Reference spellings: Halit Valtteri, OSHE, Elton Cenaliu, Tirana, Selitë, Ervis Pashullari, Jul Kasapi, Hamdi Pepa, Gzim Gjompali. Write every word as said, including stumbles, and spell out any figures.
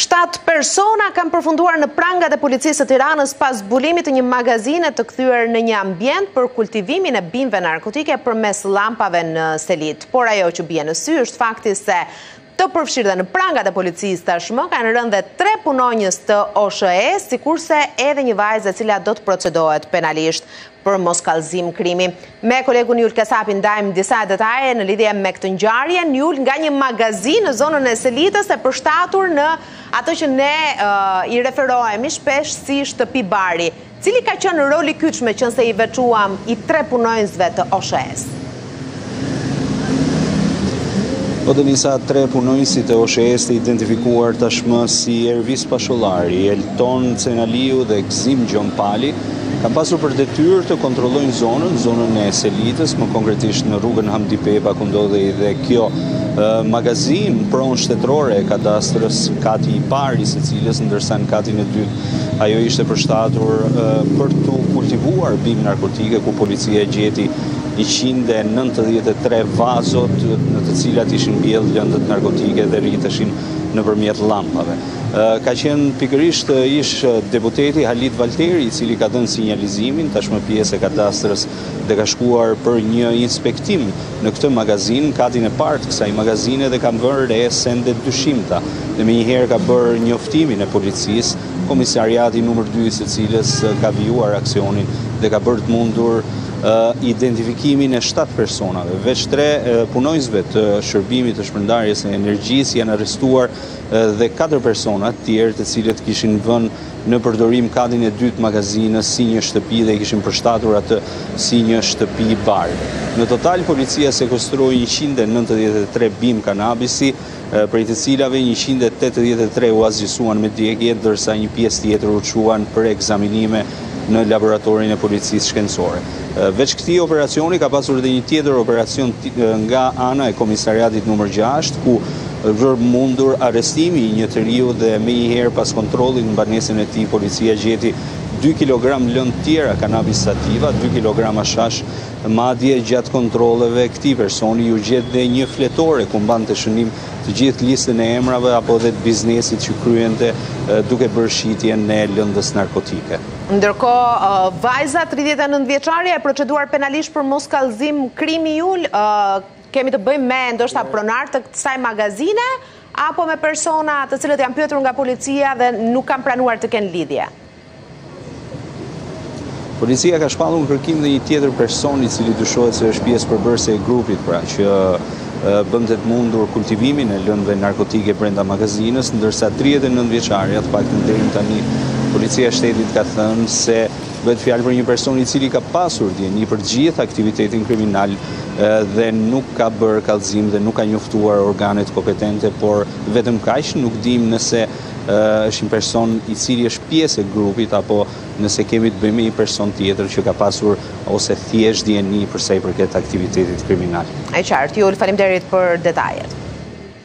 shtatë persona kanë përfunduar në prangat e policisë të Tiranës pas zbulimit të një magazine të kthyer në një ambient për kultivimin e bimëve narkotike përmes llampave në selit. Por ajo që bie në sy është fakti se të përfshirë në prangat e policisë tashmë kanë rënë dhe tre punonjës të O S H E, sikurse edhe një vajzë e cila do të procedohet penalisht për moskallëzim krimi. Me kolegun Jul Kasapin ndajmë disa detaje në lidhje me këtë ngjarje. Jul, nga një magazin në zonën e Selitës e përshtatur në ato që ne uh, i referohemi shpesh si shtëpi bari. Cili ka qenë roli kyçme qëse i veçuam i tre punonjësve të O S H E-s? O Denisa, tre punonjësit e O S H E-s të identifikuar tashmë si Ervis Pashullari, Elton Cenaliu dhe Gzim Gjompali kanë pasur për detyrë të kontrollojnë zonën, zonën e Selitës, më konkretisht në rrugën Hamdi Pepa, ku ndodhej dhe kjo uh, magazin pronë shtetërore e kadastrës kati i parë i secilës, ndërsa në katin e dytë ajo ishte përshtatur uh, për të kultivuar bimë narkotike, ku policia gjeti njëqind e nëntëdhjetë e tre vazot në të cilat ishin mbjellë lëndët narkotike dhe rriteshin nëpërmjet llampave. Ka qenë pikërisht ish deputeti Halit Valtteri, i cili ka dhënë sinjalizimin, tashmë pjesë e kadastrës, dhe ka shkuar për një inspektim në këtë magazin, katin e parë të kësaj magazine, dhe kanë vënë re sende dyshimta. Dhe menjëherë ka bërë njoftimin e policisë, komisariati numër dy i secilës ka vijuar aksionin dhe ka bërë të mundur Uh, identifikimin e shtatë personave. Veç tre uh, punonjësve të shërbimit të shpërndarjes së energjisë janë arrestuar uh, dhe katër persona të tjerë të cilët kishin vënë në përdorim katin e dytë të magazinës si një shtëpi dhe kishin përshtatur atë si një shtëpi bar. Në total policia sekuestroi njëqind e nëntëdhjetë e tre bimë kanabisi, uh, prej të cilave njëqind e tetëdhjetë e tre u azgjësuan me djegje, ndërsa një pjesë tjetër u çuan për ekzaminime në laboratorin e policisë shkencore. Veç këtij operacioni ka pasur edhe një tjetër operacion nga ana e komisariatit numër gjashtë, ku vër mundur arrestimi i një njeriu dhe me një herë pas kontrollit në banesën e tij policia gjeti dy kilogram lëndë tjera kanabis sativa, dy kilogram hashash. Madje gjatë kontrolleve këtij personi ju gjet dhe një fletore ku mbante shënim të gjithë listën e emrave apo dhe të biznesit që kryente duke bërë shitjen e lëndës narkotike. Ndërkohë, vajza tridhjetë e nëntë vjeçare e proceduar penalisht për moskallëzim krimi, Jul, kemi të bëjmë me ndoshta pronar të kësaj magazine apo me persona të cilët janë pyetur nga policia dhe nuk kanë pranuar të kenë lidhje? Policia ka shpallur kërkim dhe një tjetër person i cili dyshohet se është pjesë përbërëse e grupit, pra që uh, bënte të mundur kultivimin e lëndëve narkotike brenda magazinës, ndërsa tridhjetë e nëntë vjeçaria, të paktën deri tani, policia e shtetit ka thënë se bëhet fjalë për një person i cili ka pasur ndjenjë për gjithë aktivitetin kriminal uh, dhe nuk ka bërë kallëzim dhe nuk ka njoftuar organet kompetente, por vetëm kaq, nuk dim nëse është një person i cili është pjesë e grupit apo nëse kemi të bëjmë një person tjetër që ka pasur ose thjesht D N A përsa i përket aktivitetit kriminal. E qartë, Jul, faleminderit për detajet.